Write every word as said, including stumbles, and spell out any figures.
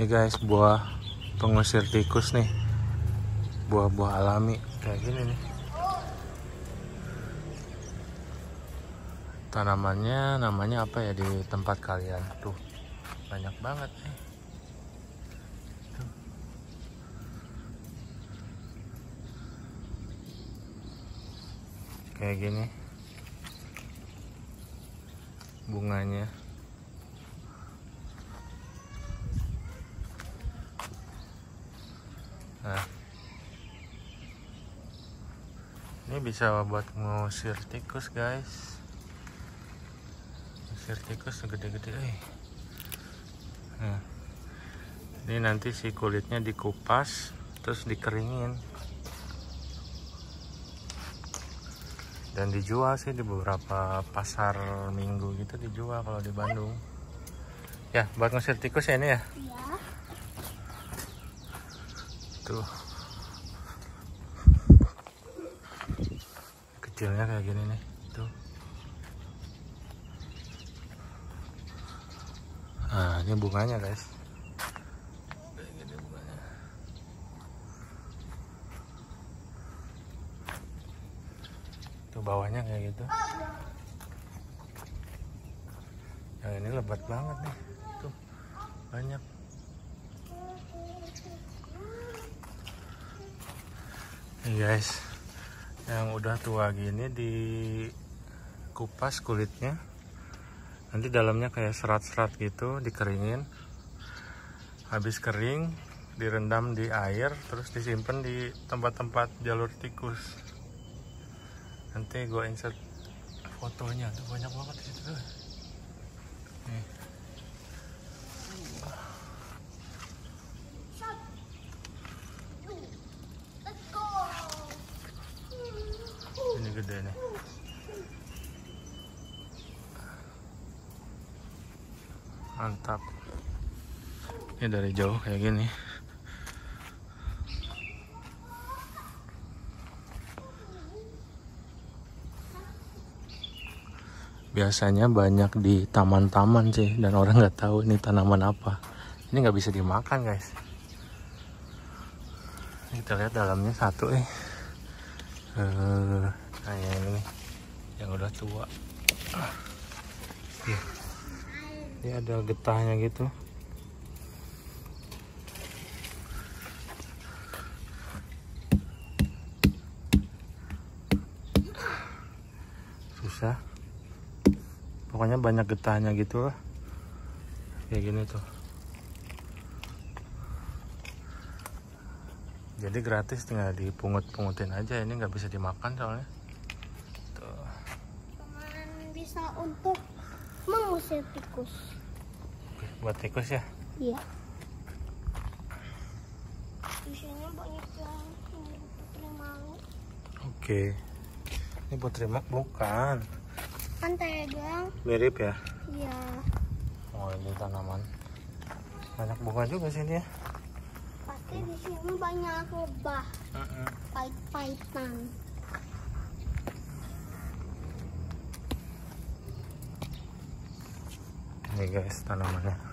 Ini guys, buah pengusir tikus nih, buah-buah alami kayak gini nih. Tanamannya namanya apa ya di tempat kalian? Tuh banyak banget nih. Tuh. Kayak gini bunganya. Nah, ini bisa buat ngusir tikus guys. Ngusir tikus gede-gede. Nah, ini nanti si kulitnya dikupas terus dikeringin dan dijual sih di beberapa pasar minggu gitu, dijual kalau di Bandung. Ya buat ngusir tikus ya ini ya. Tuh. Kecilnya kayak gini nih, tuh. Nah, ini bunganya guys. Kayak gini bunganya. Tuh bawahnya kayak gitu. Yang ini lebat banget nih, tuh banyak. Nih guys, yang udah tua gini dikupas kulitnya, nanti dalamnya kayak serat-serat gitu, dikeringin, habis kering direndam di air terus disimpan di tempat-tempat jalur tikus. Nanti gue insert fotonya, tuh banyak banget di situ tuh. Nih. Gede nih. Mantap. Ini dari jauh kayak gini. Biasanya banyak di taman-taman sih, dan orang nggak tahu ini tanaman apa. Ini nggak bisa dimakan guys. Kita lihat dalamnya satu nih. Eh. Nah yang ini yang udah tua ya. Dia ada getahnya gitu. Susah. Pokoknya banyak getahnya gitu lah. Kayak gini tuh. Jadi gratis, tinggal dipungut-pungutin aja. Ini nggak bisa dimakan soalnya. Bisa untuk mengusir tikus. Oke, buat tikus ya? Iya. Isinya banyak yang Putri mau. Oke. Ini Putri mau bukan? Kan tegang. Mirip ya? Iya. Oh ini tanaman. Banyak bunga juga sih dia. Pasti di sini banyak lebah. Uh-uh. Pahit-pahitan. Nih guys tanamannya.